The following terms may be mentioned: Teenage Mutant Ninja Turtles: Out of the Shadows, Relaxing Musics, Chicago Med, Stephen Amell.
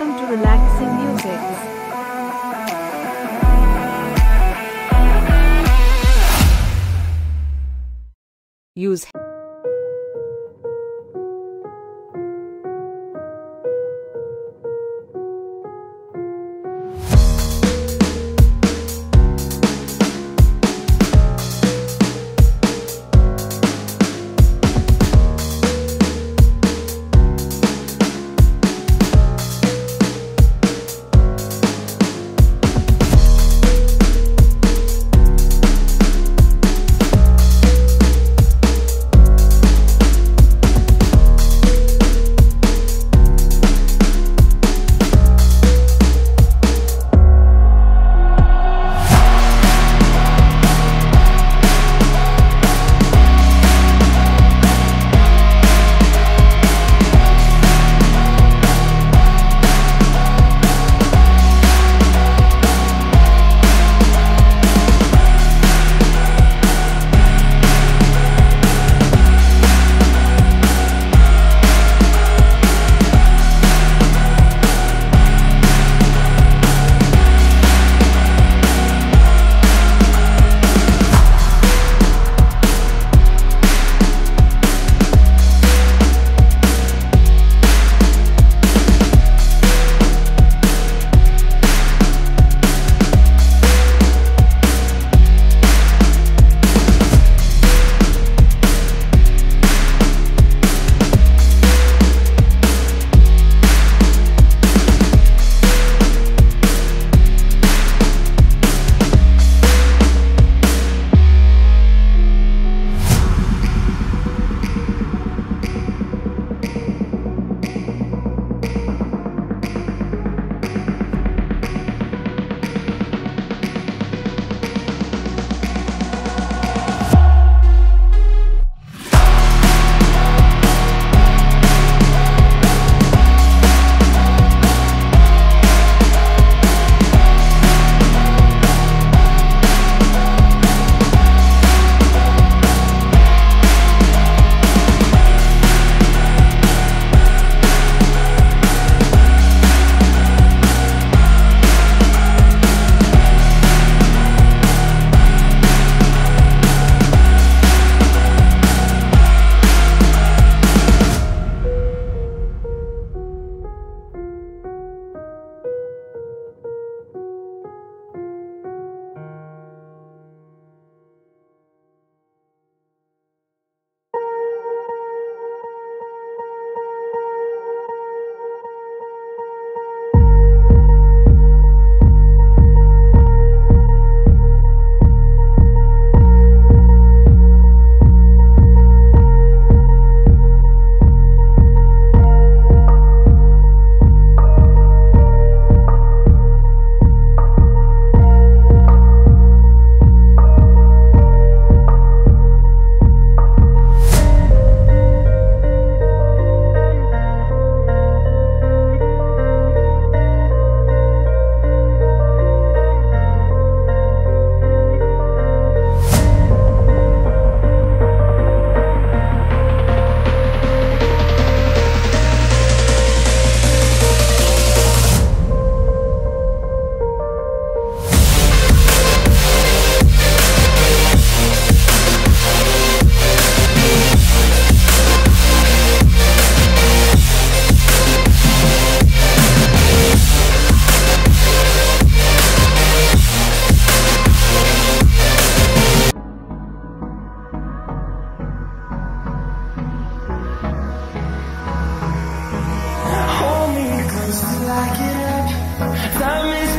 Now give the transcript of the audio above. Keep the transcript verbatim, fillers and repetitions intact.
Welcome to Relaxing Musics. Use I get up, time is